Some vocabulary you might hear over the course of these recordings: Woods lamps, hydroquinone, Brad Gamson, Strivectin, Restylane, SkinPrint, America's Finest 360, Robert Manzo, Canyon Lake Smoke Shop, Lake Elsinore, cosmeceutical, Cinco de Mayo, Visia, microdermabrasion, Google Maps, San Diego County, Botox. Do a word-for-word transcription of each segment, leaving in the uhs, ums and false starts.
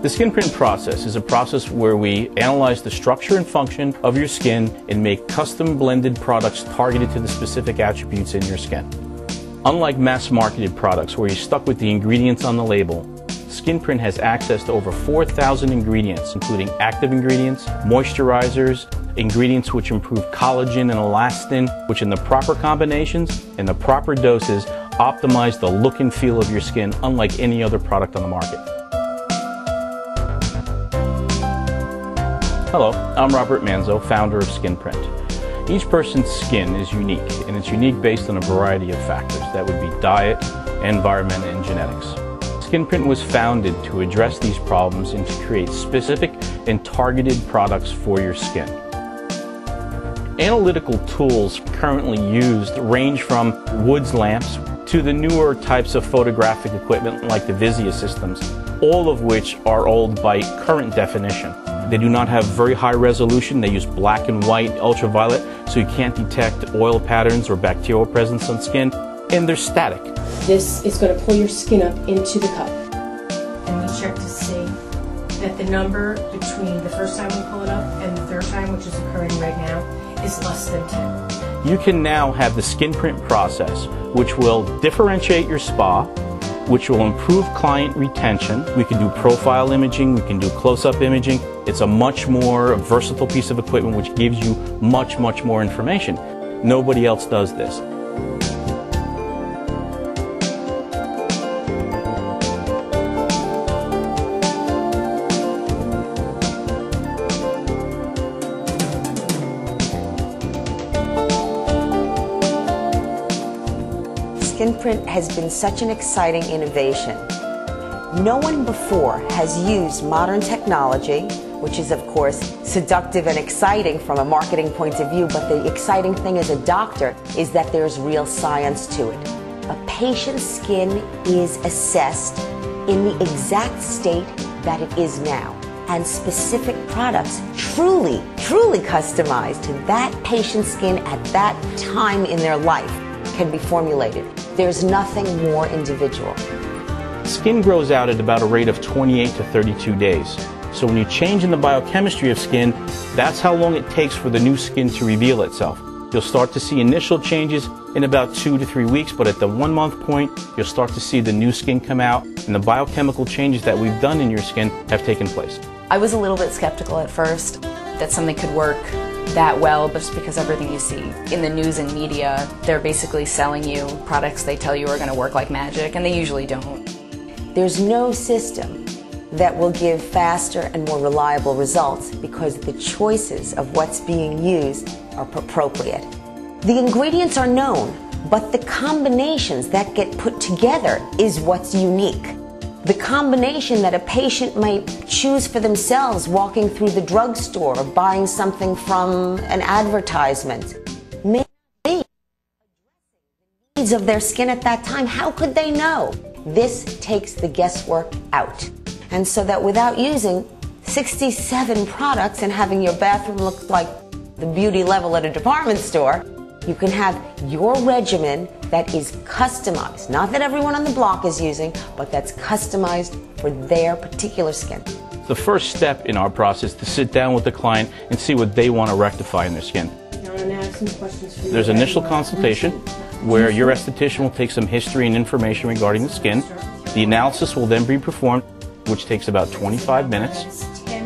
The SkinPrint process is a process where we analyze the structure and function of your skin and make custom blended products targeted to the specific attributes in your skin. Unlike mass-marketed products where you're stuck with the ingredients on the label, SkinPrint has access to over four thousand ingredients, including active ingredients, moisturizers, ingredients which improve collagen and elastin, which in the proper combinations and the proper doses optimize the look and feel of your skin unlike any other product on the market. Hello, I'm Robert Manzo, founder of SkinPrint. Each person's skin is unique, and it's unique based on a variety of factors. That would be diet, environment, and genetics. SkinPrint was founded to address these problems and to create specific and targeted products for your skin. Analytical tools currently used range from Woods lamps to the newer types of photographic equipment like the Visia systems, all of which are old by current definition. They do not have very high resolution. They use black and white, ultraviolet, so you can't detect oil patterns or bacterial presence on skin, and they're static. This is going to pull your skin up into the cup. And we check to see that the number between the first time we pull it up and the third time, which is occurring right now, is less than ten. You can now have the SkinPrint process, which will differentiate your spa, which will improve client retention. We can do profile imaging, we can do close-up imaging. It's a much more versatile piece of equipment which gives you much, much more information. Nobody else does this. SkinPrint has been such an exciting innovation. No one before has used modern technology, which is of course seductive and exciting from a marketing point of view, but the exciting thing as a doctor is that there's real science to it. A patient's skin is assessed in the exact state that it is now, and specific products truly, truly customized to that patient's skin at that time in their life can be formulated. There's nothing more individual. Skin grows out at about a rate of twenty-eight to thirty-two days. So when you change in the biochemistry of skin, that's how long it takes for the new skin to reveal itself. You'll start to see initial changes in about two to three weeks, but at the one month point, you'll start to see the new skin come out, and the biochemical changes that we've done in your skin have taken place. I was a little bit skeptical at first that something could work that well, just because everything you see in the news and media, they're basically selling you products they tell you are going to work like magic, and they usually don't. There's no system that will give faster and more reliable results because the choices of what's being used are appropriate. The ingredients are known, but the combinations that get put together is what's unique. The combination that a patient might choose for themselves walking through the drugstore or buying something from an advertisement may be the needs of their skin at that time. How could they know? This takes the guesswork out. And so that without using sixty-seven products and having your bathroom look like the beauty level at a department store, you can have your regimen that is customized, not that everyone on the block is using, but that's customized for their particular skin. The first step in our process is to sit down with the client and see what they want to rectify in their skin. There's initial consultation where your esthetician will take some history and information regarding the skin. The analysis will then be performed, which takes about twenty-five minutes.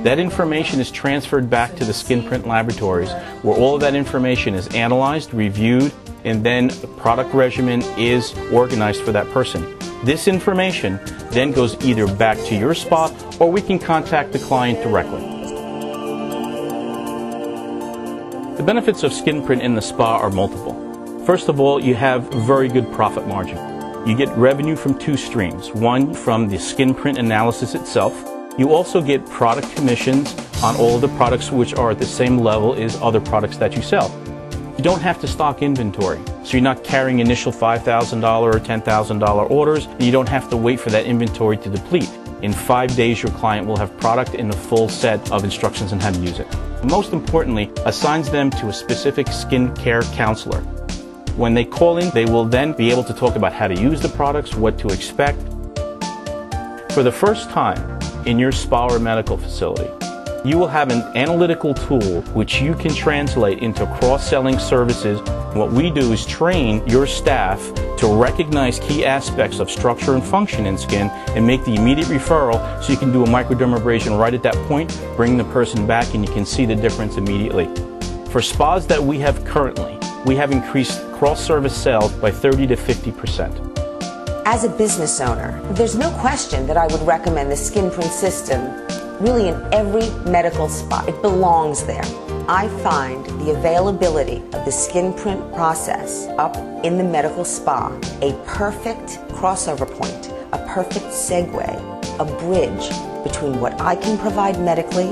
That information is transferred back to the SkinPrint laboratories, where all of that information is analyzed, reviewed, and then the product regimen is organized for that person. This information then goes either back to your spa, or we can contact the client directly. The benefits of SkinPrint in the spa are multiple. First of all, you have very good profit margin. You get revenue from two streams. One, from the SkinPrint analysis itself. You also get product commissions on all of the products which are at the same level as other products that you sell. You don't have to stock inventory, so you're not carrying initial five thousand dollar or ten thousand dollar orders, and you don't have to wait for that inventory to deplete. In five days, your client will have product in the full set of instructions on how to use it. Most importantly, assigns them to a specific skincare counselor. When they call in, they will then be able to talk about how to use the products, what to expect. For the first time, in your spa or medical facility. You will have an analytical tool which you can translate into cross-selling services. What we do is train your staff to recognize key aspects of structure and function in skin and make the immediate referral, so you can do a microdermabrasion right at that point, bring the person back, and you can see the difference immediately. For spas that we have currently, we have increased cross-service sales by thirty to fifty percent. As a business owner, there's no question that I would recommend the SkinPrint system really in every medical spa. It belongs there. I find the availability of the SkinPrint process up in the medical spa a perfect crossover point, a perfect segue, a bridge between what I can provide medically,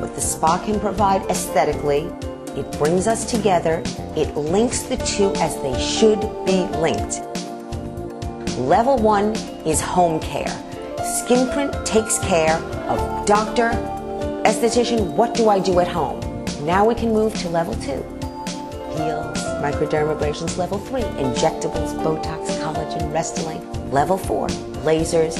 what the spa can provide aesthetically. It brings us together. It links the two as they should be linked. Level one is home care. SkinPrint takes care of doctor, esthetician, what do I do at home? Now we can move to level two. Peels, microdermabrasions, level three, injectables, Botox, collagen, Restylane. Level four, lasers.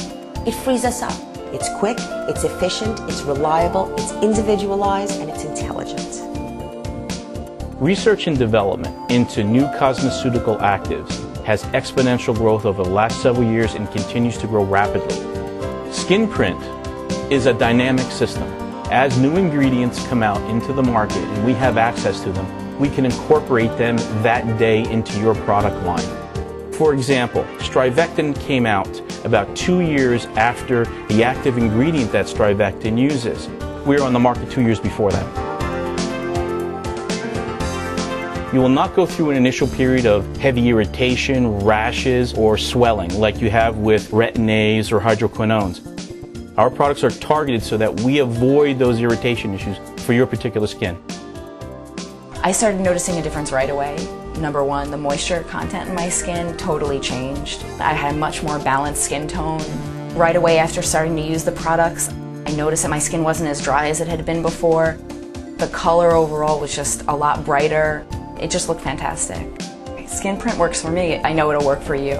It frees us up. It's quick, it's efficient, it's reliable, it's individualized, and it's intelligent. Research and development into new cosmeceutical actives has exponential growth over the last several years and continues to grow rapidly. SkinPrint is a dynamic system. As new ingredients come out into the market and we have access to them, we can incorporate them that day into your product line. For example, Strivectin came out about two years after the active ingredient that Strivectin uses. We were on the market two years before that. You will not go through an initial period of heavy irritation, rashes, or swelling like you have with Retin-A's or hydroquinones. Our products are targeted so that we avoid those irritation issues for your particular skin. I started noticing a difference right away. Number one, the moisture content in my skin totally changed. I had much more balanced skin tone. Right away after starting to use the products, I noticed that my skin wasn't as dry as it had been before. The color overall was just a lot brighter. It just looked fantastic. SkinPrint works for me. I know it'll work for you.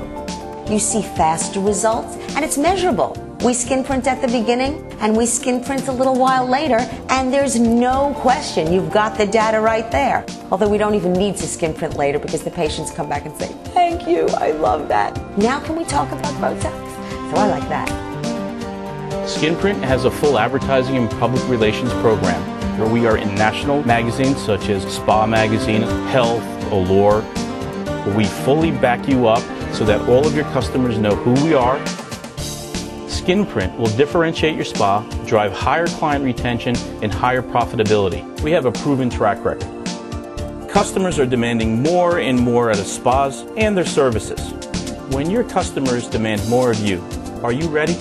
You see faster results, and it's measurable. We SkinPrint at the beginning, and we SkinPrint a little while later, and there's no question you've got the data right there. Although we don't even need to SkinPrint later because the patients come back and say, thank you, I love that. Now can we talk about Botox? So I like that. SkinPrint has a full advertising and public relations program, where we are in national magazines such as Spa Magazine, Health, Allure. We fully back you up so that all of your customers know who we are. SkinPrint will differentiate your spa, drive higher client retention, and higher profitability. We have a proven track record. Customers are demanding more and more out of spas and their services. When your customers demand more of you, are you ready?